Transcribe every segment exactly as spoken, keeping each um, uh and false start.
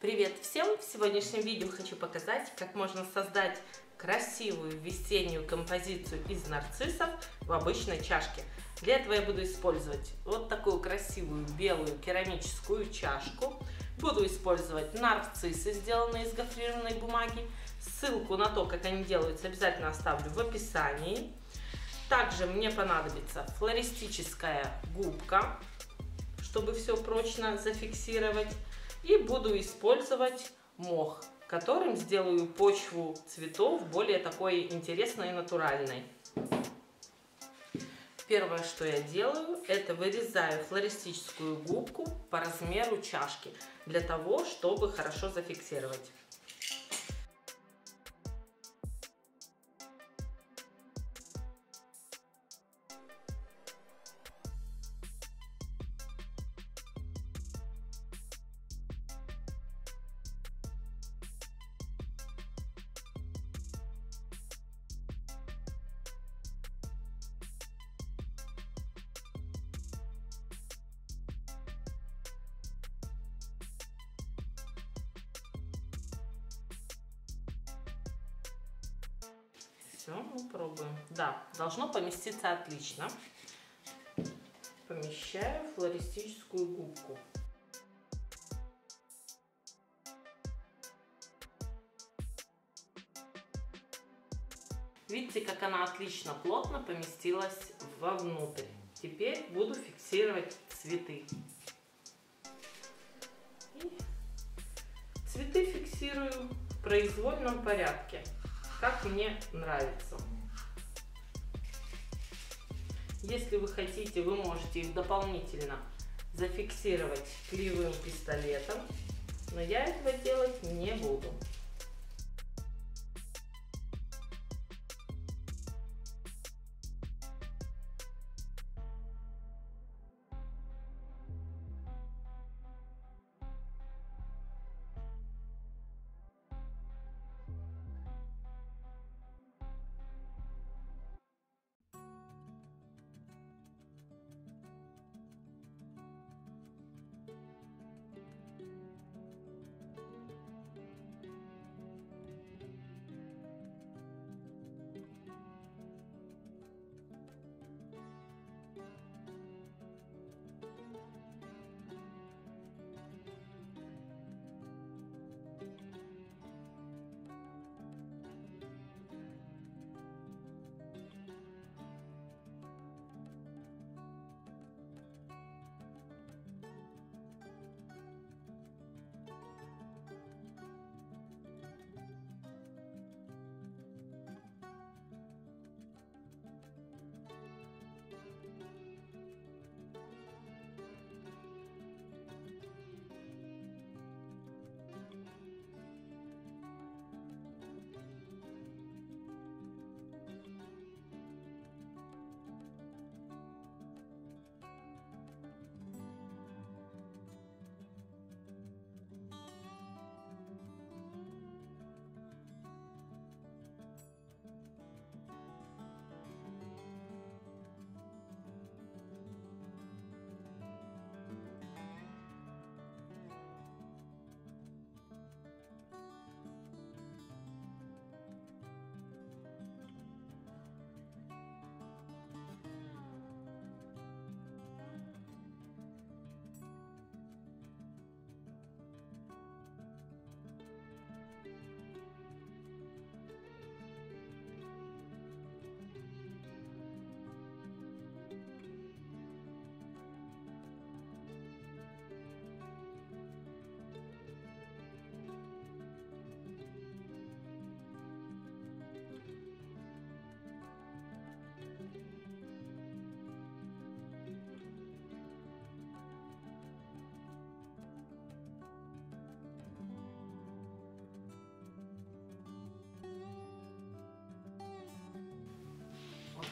Привет всем! В сегодняшнем видео хочу показать, как можно создать красивую весеннюю композицию из нарциссов в обычной чашке. Для этого я буду использовать вот такую красивую белую керамическую чашку. Буду использовать нарциссы, сделанные из гофрированной бумаги. Ссылку на то, как они делаются, обязательно оставлю в описании. Также мне понадобится флористическая губка, чтобы все прочно зафиксировать. И буду использовать мох, которым сделаю почву цветов более такой интересной и натуральной. Первое, что я делаю, это вырезаю флористическую губку по размеру чашки, для того, чтобы хорошо зафиксировать. Все, мы пробуем. Да, должно поместиться отлично. Помещаю флористическую губку. Видите, как она отлично плотно поместилась вовнутрь. Теперь буду фиксировать цветы. И цветы фиксирую в произвольном порядке, как мне нравится. Если вы хотите, вы можете их дополнительно зафиксировать клеевым пистолетом, но я этого делать не буду.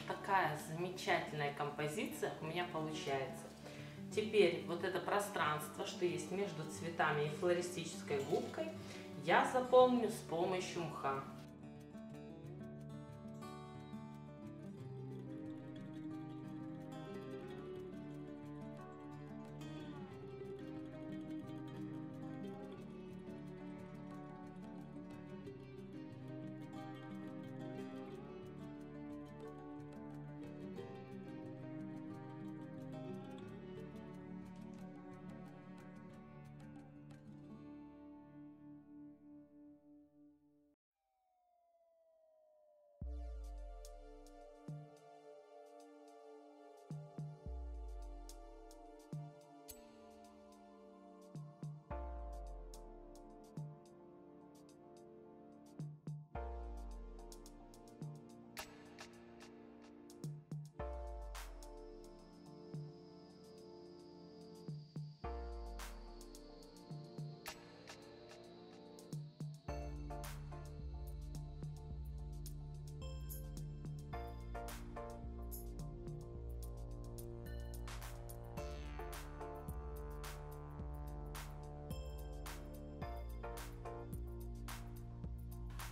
Такая замечательная композиция у меня получается. Теперь вот это пространство, что есть между цветами и флористической губкой, я заполню с помощью мха.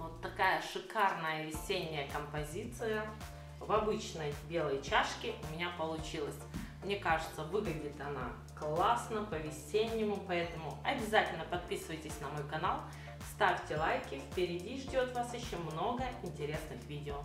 Вот такая шикарная весенняя композиция в обычной белой чашке у меня получилась. Мне кажется, выглядит она классно, по-весеннему, поэтому обязательно подписывайтесь на мой канал, ставьте лайки, впереди ждет вас еще много интересных видео.